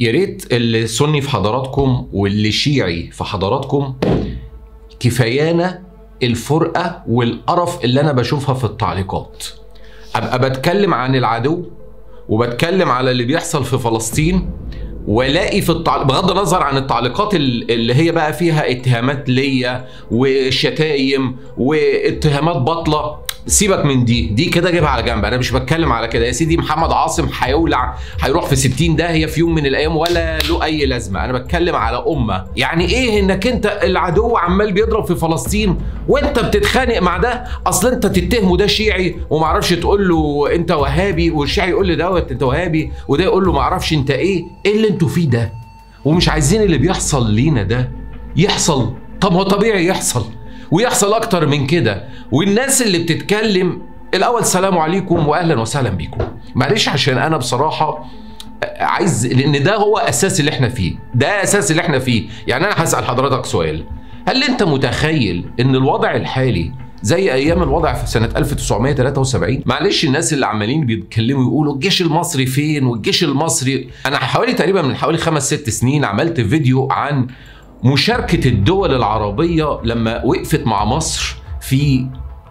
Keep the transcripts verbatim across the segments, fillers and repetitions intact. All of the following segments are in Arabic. يا ريت اللي سني في حضراتكم واللي شيعي في حضراتكم كفايانا الفرقة والقرف اللي أنا بشوفها في التعليقات. أبقى بتكلم عن العدو وبتكلم على اللي بيحصل في فلسطين والاقي في التع... بغض النظر عن التعليقات اللي هي بقى فيها اتهامات ليا وشتايم واتهامات باطله، سيبك من دي، دي كده جيبها على جنب، انا مش بتكلم على كده. يا سيدي محمد عاصم هيولع، هيروح في ستين داهيه في يوم من الايام ولا له اي لازمه. انا بتكلم على امه. يعني ايه انك انت العدو عمال بيضرب في فلسطين وانت بتتخانق مع ده؟ اصل انت تتهمه ده شيعي ومعرفش تقول له انت وهابي، والشيعي يقول لي دوت انت وهابي، وده يقول له معرفش انت ايه. ايه اللي انتوا فيه ده؟ ومش عايزين اللي بيحصل لينا ده يحصل. طب هو طبيعي يحصل ويحصل اكتر من كده. والناس اللي بتتكلم الاول سلام عليكم واهلا وسهلا بيكم، معلش عشان انا بصراحه عايز، لان ده هو اساس اللي احنا فيه، ده اساس اللي احنا فيه. يعني انا هسال حضرتك سؤال، هل انت متخيل ان الوضع الحالي زي ايام الوضع في سنه ألف وتسعمية تلاتة وسبعين؟ معلش الناس اللي عمالين بيتكلموا يقولوا الجيش المصري فين والجيش المصري. انا حوالي تقريبا من حوالي خمس ست سنين عملت فيديو عن مشاركة الدول العربية لما وقفت مع مصر في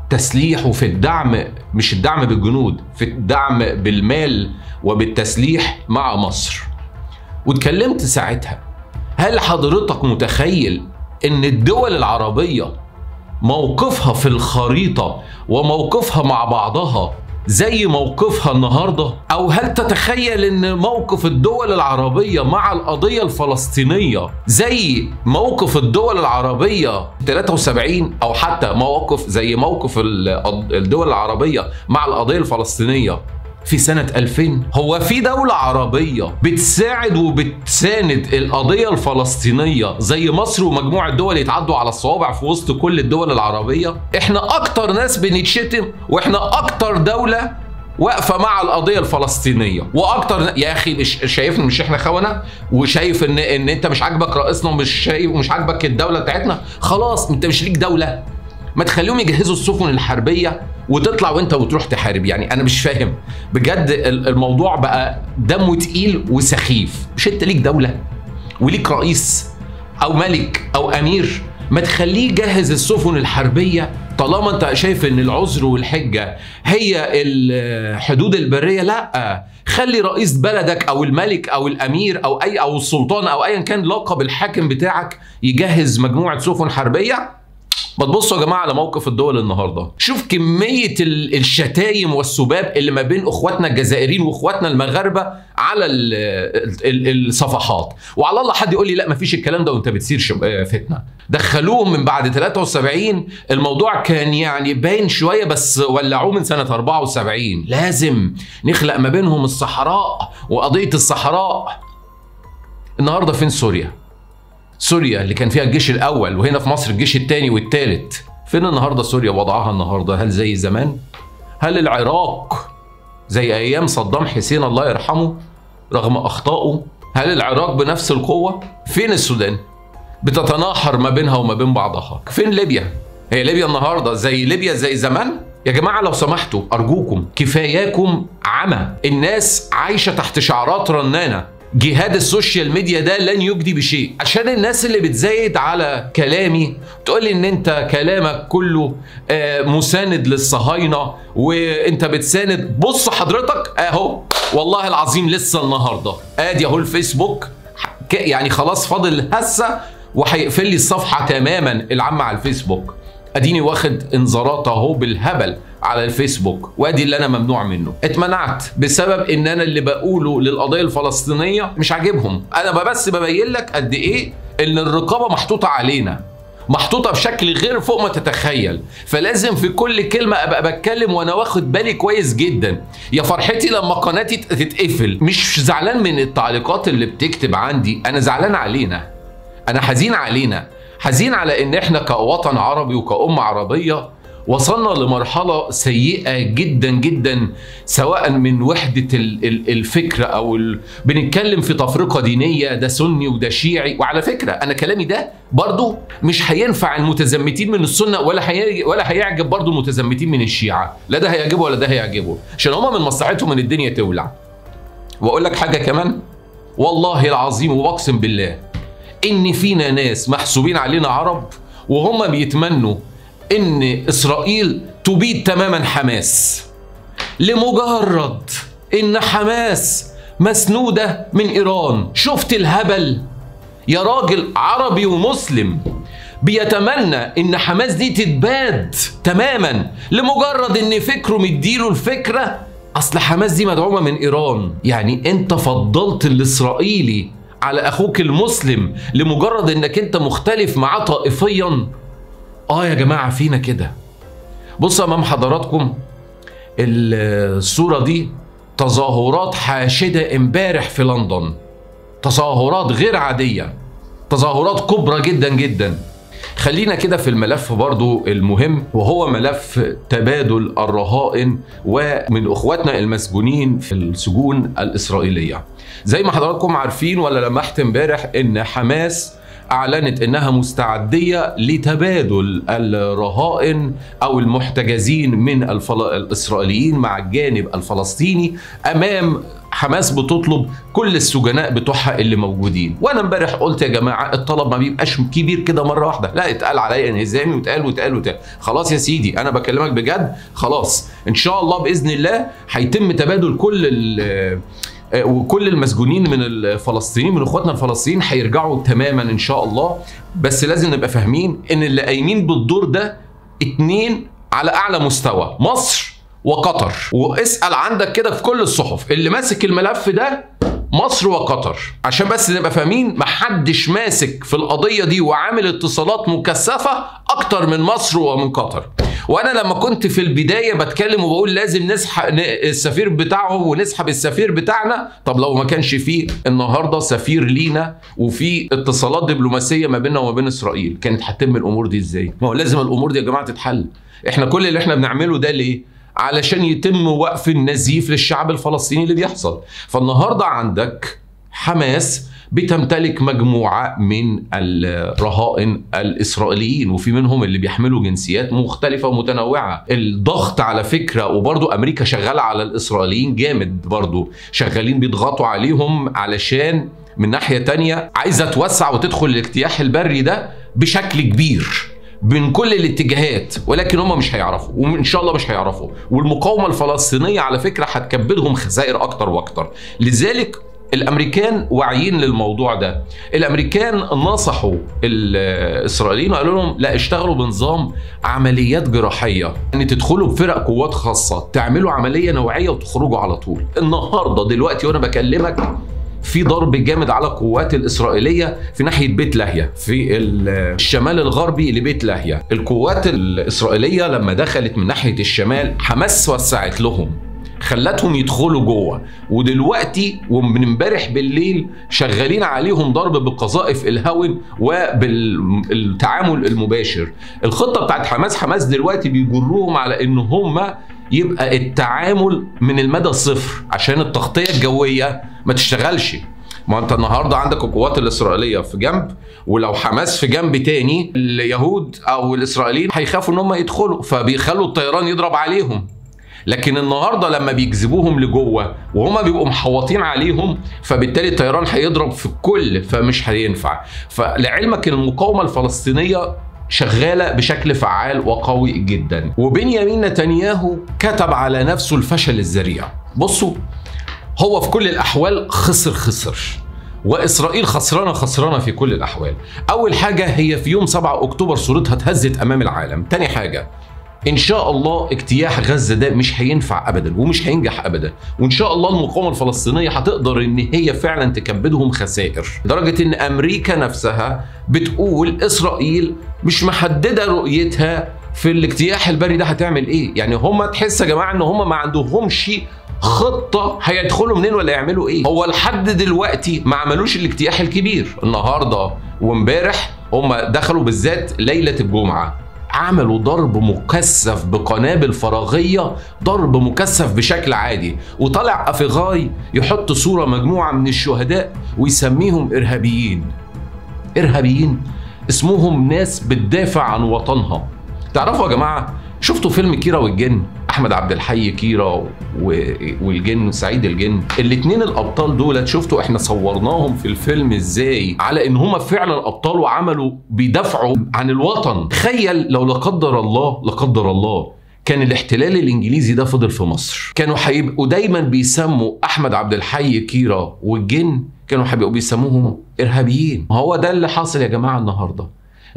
تسليح وفي الدعم، مش الدعم بالجنود، في الدعم بالمال وبالتسليح مع مصر. واتكلمت ساعتها، هل حضرتك متخيل ان الدول العربية موقفها في الخريطة وموقفها مع بعضها زي موقفها النهاردة؟ أو هل تتخيل أن موقف الدول العربية مع القضية الفلسطينية زي موقف الدول العربية تلاتة وسبعين، أو حتى موقف زي موقف الدول العربية مع القضية الفلسطينية في سنة ألفين؟ هو في دولة عربية بتساعد وبتساند القضية الفلسطينية زي مصر ومجموعة دول يتعدوا على الصوابع في وسط كل الدول العربية؟ احنا اكتر ناس بنتشتم واحنا اكتر دولة واقفة مع القضية الفلسطينية واكتر. يا اخي مش شايفني، مش احنا خونة؟ وشايف ان ان انت مش عاجبك رئيسنا ومش شايف ومش عاجبك الدولة بتاعتنا؟ خلاص انت مش ليك دولة، ما تخليهم يجهزوا السفن الحربية وتطلع وانت وتروح تحارب. يعني انا مش فاهم بجد، الموضوع بقى دمه تقيل وسخيف. مش انت ليك دولة وليك رئيس او ملك او امير؟ ما تخليه يجهز السفن الحربية طالما انت شايف ان العذر والحجة هي الحدود البرية. لا، خلي رئيس بلدك او الملك او الامير او اي او السلطان او ايا كان لقب الحاكم بتاعك يجهز مجموعة سفن حربية. ما تبصوا يا جماعه على موقف الدول النهارده، شوف كميه الشتايم والسباب اللي ما بين اخواتنا الجزائريين واخواتنا المغاربه على الصفحات. وعلى الله حد يقول لي لا مفيش الكلام ده وانت بتصير فتنه. دخلوهم من بعد تلاتة وسبعين، الموضوع كان يعني باين شويه، بس ولعوه من سنه أربعة وسبعين. لازم نخلق ما بينهم الصحراء وقضيه الصحراء. النهارده فين سوريا؟ سوريا اللي كان فيها الجيش الأول، وهنا في مصر الجيش الثاني والثالث. فين النهارده سوريا وضعها النهارده؟ هل زي زمان؟ هل العراق زي أيام صدام حسين الله يرحمه رغم أخطائه؟ هل العراق بنفس القوة؟ فين السودان؟ بتتناحر ما بينها وما بين بعضها. فين ليبيا؟ هي ليبيا النهارده زي ليبيا زي زمان؟ يا جماعة لو سمحتوا أرجوكم، كفاياكم عمى. الناس عايشة تحت شعارات رنانة. جهاد السوشيال ميديا ده لن يجدي بشيء. عشان الناس اللي بتزايد على كلامي تقول لي ان انت كلامك كله مساند للصهاينه وانت بتساند. بص حضرتك اهو، والله العظيم لسه النهارده ادي اهو الفيسبوك، يعني خلاص فاضل هسه وهيقفل لي الصفحه تماما العامه على الفيسبوك. اديني واخد انذارات اهو بالهبل على الفيسبوك، وادي اللي انا ممنوع منه. اتمنعت بسبب ان انا اللي بقوله للقضيه الفلسطينيه مش عاجبهم. انا بس ببين لك قد ايه ان الرقابه محطوطه علينا، محطوطه بشكل غير فوق ما تتخيل. فلازم في كل كلمه ابقى بتكلم وانا واخد بالي كويس جدا. يا فرحتي لما قناتي تتقفل. مش زعلان من التعليقات اللي بتكتب عندي، انا زعلان علينا، انا حزين علينا، حزين على ان احنا كوطن عربي وكأمة عربية وصلنا لمرحلة سيئة جدا جدا، سواء من وحدة الفكرة او ال... بنتكلم في تفرقة دينية، ده سني وده شيعي. وعلى فكرة انا كلامي ده برضو مش هينفع المتزمتين من السنة ولا هي... ولا هيعجب برضو المتزمتين من الشيعة، لا ده هيعجبه ولا ده هيعجبه، عشان هما من مصلحتهم ان الدنيا تولع. واقول لك حاجة كمان، والله العظيم وبقسم بالله إن فينا ناس محسوبين علينا عرب وهم بيتمنوا إن إسرائيل تبيد تماما حماس، لمجرد إن حماس مسنودة من إيران. شفت الهبل يا راجل؟ عربي ومسلم بيتمنى إن حماس دي تتباد تماما لمجرد إن فكره مديله الفكرة أصل حماس دي مدعومة من إيران. يعني أنت فضلت الإسرائيلي على أخوك المسلم لمجرد إنك أنت مختلف معاه طائفيا؟ آه يا جماعة فينا كده. بصوا أمام حضراتكم الصورة دي، تظاهرات حاشدة امبارح في لندن، تظاهرات غير عادية، تظاهرات كبرى جدا جدا. خلينا كده في الملف برضو المهم، وهو ملف تبادل الرهائن ومن اخواتنا المسجونين في السجون الاسرائيلية. زي ما حضراتكم عارفين ولا لمحت امبارح ان حماس اعلنت انها مستعدية لتبادل الرهائن او المحتجزين من الاسرائيليين مع الجانب الفلسطيني. امام حماس بتطلب كل السجناء بتوعها اللي موجودين، وانا امبارح قلت يا جماعه الطلب ما بيبقاش كبير كده مره واحده، لا اتقال عليا انهزامي واتقال واتقال واتقال، خلاص يا سيدي انا بكلمك بجد، خلاص ان شاء الله باذن الله هيتم تبادل كل ال وكل المسجونين من الفلسطينيين من اخواتنا الفلسطينيين هيرجعوا تماما ان شاء الله. بس لازم نبقى فاهمين ان اللي قايمين بالدور ده اتنين على اعلى مستوى، مصر وقطر. واسال عندك كده في كل الصحف اللي ماسك الملف ده مصر وقطر، عشان بس نبقى فاهمين محدش ماسك في القضيه دي وعامل اتصالات مكثفه اكتر من مصر ومن قطر. وانا لما كنت في البدايه بتكلم وبقول لازم نسحب السفير بتاعهم ونسحب السفير بتاعنا، طب لو ما كانش فيه النهارده سفير لينا وفي اتصالات دبلوماسيه ما بيننا وما بين اسرائيل، كانت هتتم الامور دي ازاي؟ ما هو لازم الامور دي يا جماعه تتحل. احنا كل اللي احنا بنعمله ده ليه؟ علشان يتم وقف النزيف للشعب الفلسطيني اللي بيحصل. فالنهارده عندك حماس بتمتلك مجموعة من الرهائن الإسرائيليين، وفي منهم اللي بيحملوا جنسيات مختلفة ومتنوعة. الضغط على فكرة، وبرضو أمريكا شغالة على الإسرائيليين جامد، برضو شغالين بيضغطوا عليهم علشان من ناحية تانية عايزة توسع وتدخل الاجتياح البري ده بشكل كبير من كل الاتجاهات، ولكن هم مش هيعرفوا وان شاء الله مش هيعرفوا. والمقاومه الفلسطينيه على فكره هتكبدهم خسائر اكتر واكتر، لذلك الامريكان واعيين للموضوع ده. الامريكان نصحوا الاسرائيليين وقالوا لهم لا، اشتغلوا بنظام عمليات جراحيه، ان تدخلوا بفرق قوات خاصه، تعملوا عمليه نوعيه وتخرجوا على طول. النهارده دلوقتي وانا بكلمك في ضرب جامد على القوات الإسرائيلية في ناحية بيت لاهيا في الشمال الغربي لبيت لاهيا. القوات الإسرائيلية لما دخلت من ناحية الشمال حماس وسعت لهم، خلتهم يدخلوا جوه، ودلوقتي ومن امبارح بالليل شغالين عليهم ضرب بالقذائف الهاون وبالتعامل المباشر. الخطة بتاعت حماس، حماس دلوقتي بيجروهم على ان هم يبقى التعامل من المدى الصفر عشان التغطية الجوية ما تشتغلش. ما انت النهارده عندك القوات الاسرائيليه في جنب، ولو حماس في جنب تاني اليهود او الاسرائيليين هيخافوا ان هم يدخلوا فبيخلوا الطيران يضرب عليهم. لكن النهارده لما بيجذبوهم لجوه وهما بيبقوا محوطين عليهم، فبالتالي الطيران هيضرب في الكل فمش هينفع. فلعلمك المقاومه الفلسطينيه شغاله بشكل فعال وقوي جدا. وبنيامين نتنياهو كتب على نفسه الفشل الذريع. بصوا، هو في كل الاحوال خسر خسر، واسرائيل خسرانه خسرانه في كل الاحوال. اول حاجه هي في يوم سبعة أكتوبر صورتها اتهزت امام العالم. تاني حاجه ان شاء الله اجتياح غزه ده مش هينفع ابدا ومش هينجح ابدا، وان شاء الله المقاومه الفلسطينيه هتقدر ان هي فعلا تكبدهم خسائر، لدرجه ان امريكا نفسها بتقول اسرائيل مش محدده رؤيتها في الاجتياح البري ده هتعمل ايه. يعني هم تحس يا جماعه ان هم ما عندهمش خطة هيدخلوا منين ولا يعملوا ايه. هو لحد دلوقتي ما عملوش الاجتياح الكبير. النهارده وامبارح هم دخلوا بالذات ليلة الجمعة عملوا ضرب مكثف بقنابل فراغية، ضرب مكثف بشكل عادي، وطلع أفيغاي يحط صورة مجموعة من الشهداء ويسميهم إرهابيين. إرهابيين اسمهم ناس بتدافع عن وطنها. تعرفوا يا جماعة، شفتوا فيلم كيرة والجن؟ احمد عبد الحي كيرا والجن سعيد الجن، الاثنين الابطال دول شفتوا احنا صورناهم في الفيلم ازاي على ان هم فعلا ابطال وعملوا بيدافعوا عن الوطن. تخيل لو لا قدر الله لا قدر الله كان الاحتلال الانجليزي ده فضل في مصر، كانوا هيبقوا دايما بيسموا احمد عبد الحي كيرا والجن كانوا هيبقوا بيسموهم ارهابيين. هو ده اللي حاصل يا جماعه النهارده.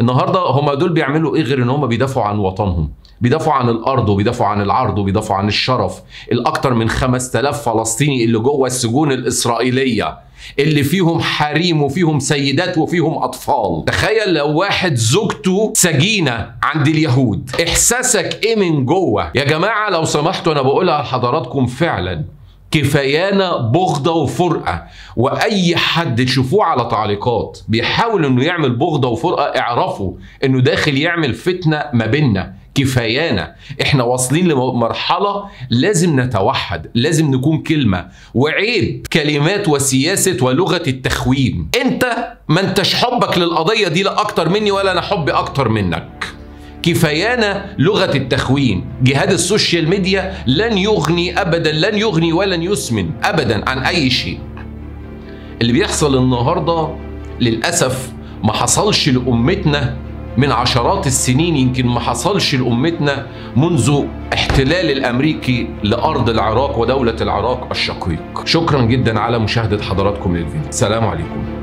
النهارده هم دول بيعملوا ايه غير ان هم بيدافعوا عن وطنهم، بيدافعوا عن الارض وبيدافعوا عن العرض وبيدافعوا عن الشرف. الاكثر من خمسة آلاف فلسطيني اللي جوه السجون الاسرائيليه اللي فيهم حريم وفيهم سيدات وفيهم اطفال. تخيل لو واحد زوجته سجينه عند اليهود، احساسك ايه من جوه؟ يا جماعه لو سمحتوا انا بقولها لحضراتكم، فعلا كفايانا بغضه وفرقه، واي حد تشوفوه على تعليقات بيحاول انه يعمل بغضه وفرقه اعرفوا انه داخل يعمل فتنه ما بيننا. كفايانا، احنا واصلين لمرحله لازم نتوحد، لازم نكون كلمه، وعيب كلمات وسياسه ولغه التخوين. انت ما انتش حبك للقضيه دي لا اكتر مني ولا انا حبي اكتر منك. كفايانا لغه التخوين. جهاد السوشيال ميديا لن يغني ابدا، لن يغني ولن يسمن ابدا عن اي شيء. اللي بيحصل النهارده للاسف ما حصلش لامتنا من عشرات السنين، يمكن ما حصلش لأمتنا منذ احتلال الأمريكي لأرض العراق ودولة العراق الشقيق. شكرا جدا على مشاهدة حضراتكم للفيديو. سلام عليكم.